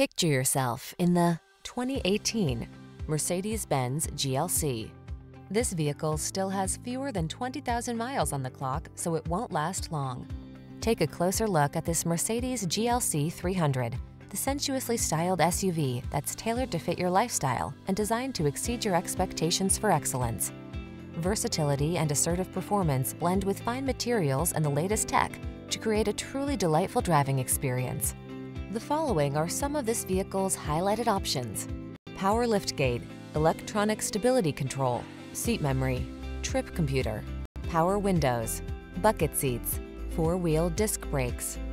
Picture yourself in the 2018 Mercedes-Benz GLC. This vehicle still has fewer than 20,000 miles on the clock, so it won't last long. Take a closer look at this Mercedes GLC 300, the sensuously styled SUV that's tailored to fit your lifestyle and designed to exceed your expectations for excellence. Versatility and assertive performance blend with fine materials and the latest tech to create a truly delightful driving experience. The following are some of this vehicle's highlighted options: power liftgate, electronic stability control, seat memory, trip computer, power windows, bucket seats, four-wheel disc brakes.